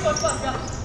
17-11.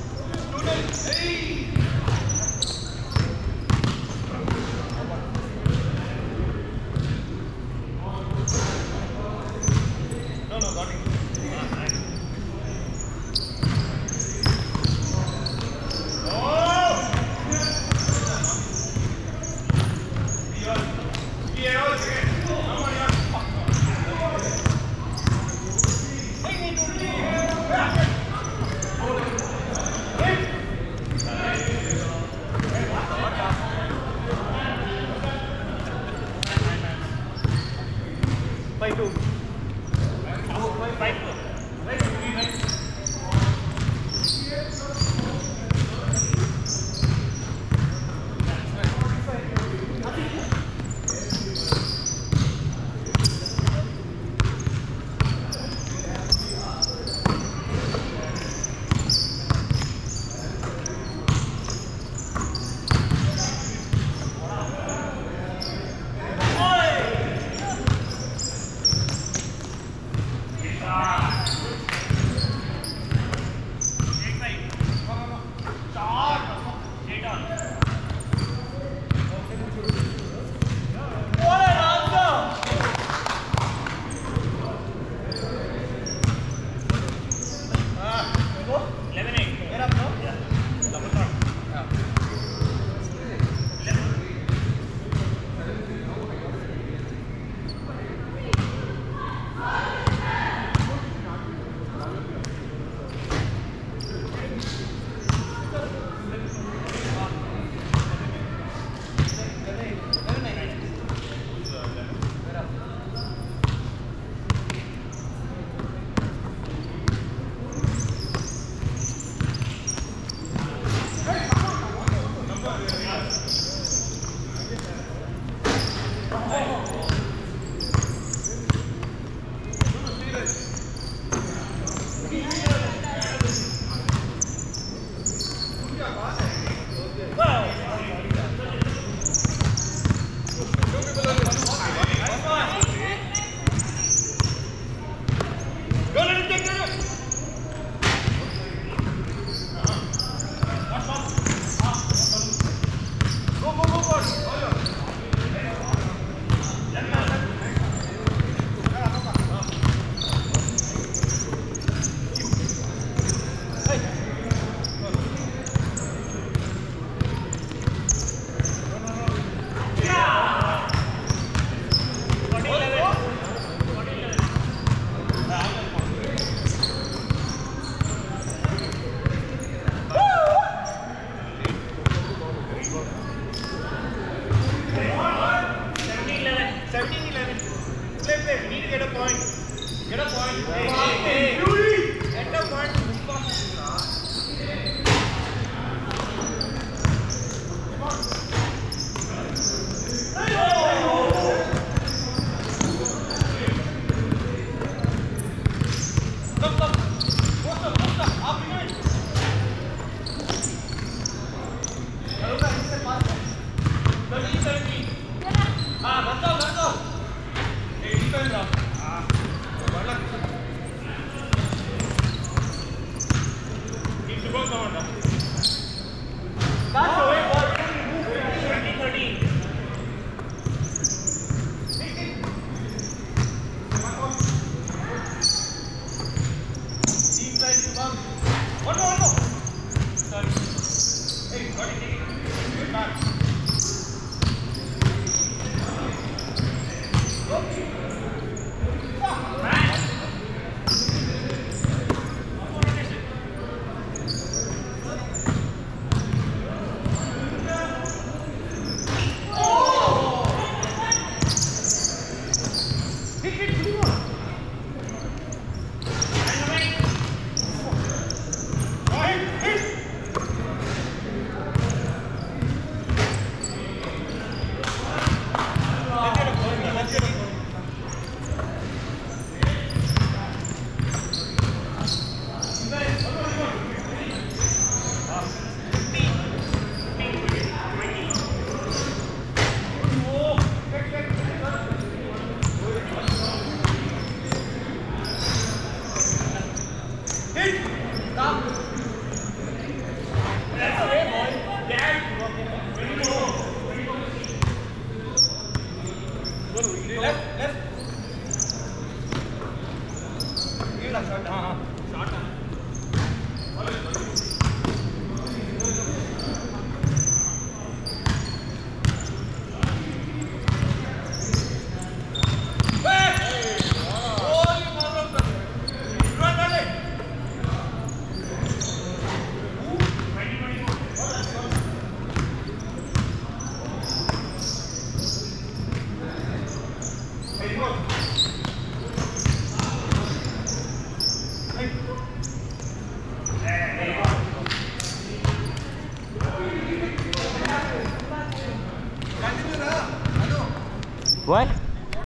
Flip it. We need to get a point. Get a point. Hey, hey, hey.